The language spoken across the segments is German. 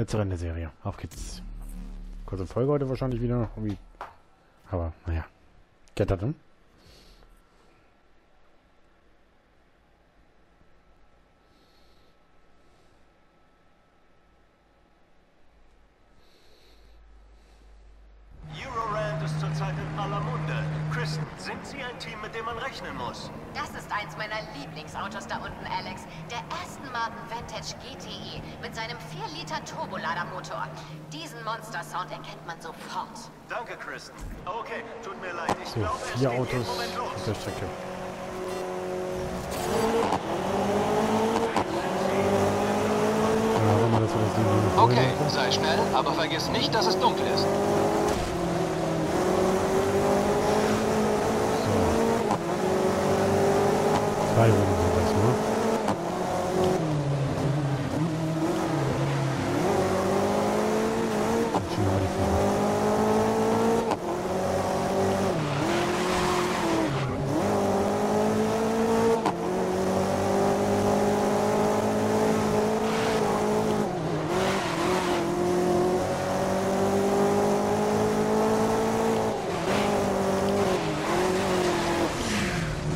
Letzte Rennen der Serie. Auf geht's. Kurze Folge heute wahrscheinlich wieder. Irgendwie. Aber naja. Geht das denn? Sind Sie ein Team, mit dem man rechnen muss? Das ist eins meiner Lieblingsautos da unten, Alex. Der Aston Martin Vantage GTI mit seinem 4-Liter Turboladermotor. Diesen Monster-Sound erkennt man sofort. Danke, Kristen. Okay, tut mir leid. Ich glaube, es geht jeden Moment los. 4 Autos auf der Strecke. Okay, sei schnell, aber vergiss nicht, dass es dunkel ist. Zwei Runden sind das, ne? Und schon nochmal die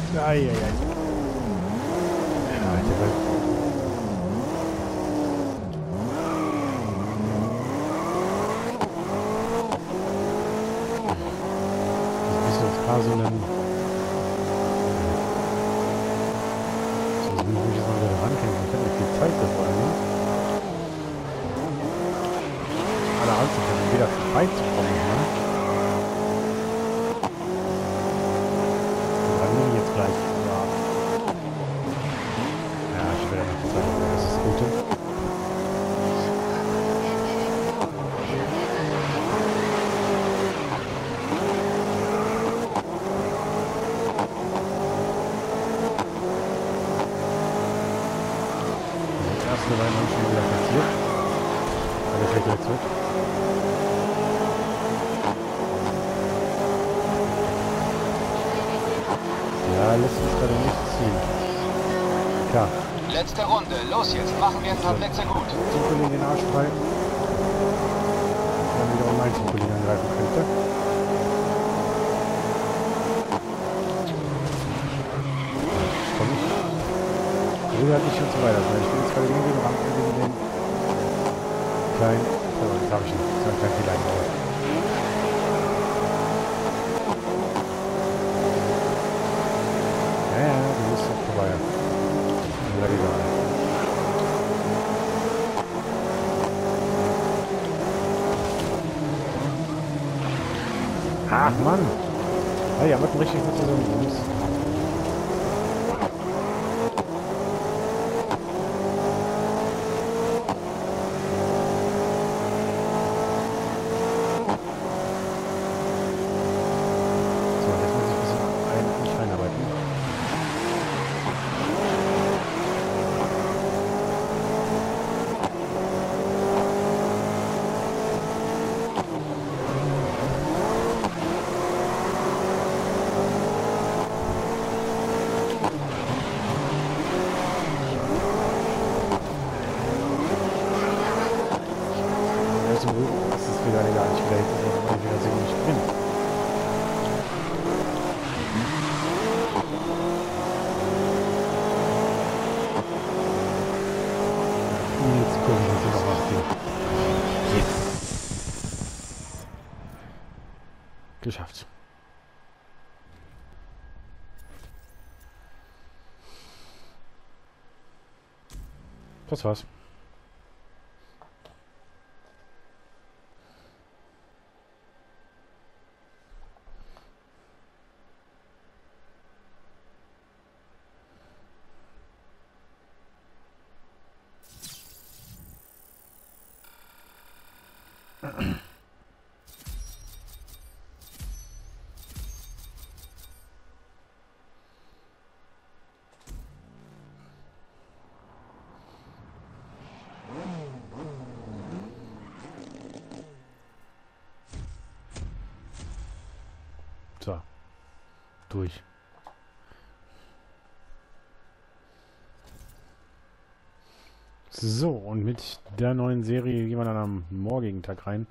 Führung. Ei, ei, ei. Letzte Runde, los jetzt, machen wir ein paar Plätze gut. Die Kollegen in den Arsch frei. Dann wieder um einen Kollegen angreifen könnte. Komm ich. Rüber nicht schon zu weit, also ich bin jetzt gerade gegen den Rand, gegen den kleinen. Oh, das habe ich nicht. Das war kein Fehler. Ach Mann! Ah ja, mit dem richtigen Fuß. Geschafft. Das war's. So. Durch. So, und mit der neuen Serie gehen wir dann am morgigen Tag rein.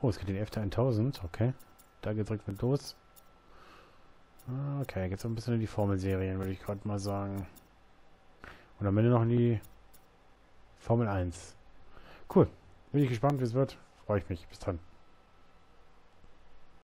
Oh, es geht in die FT 1000, okay. Da geht's direkt mit los. Okay, geht's ein bisschen in die Formelserien, würde ich gerade mal sagen. Und am Ende noch in die Formel 1. Cool, bin ich gespannt, wie es wird. Freue ich mich. Bis dann.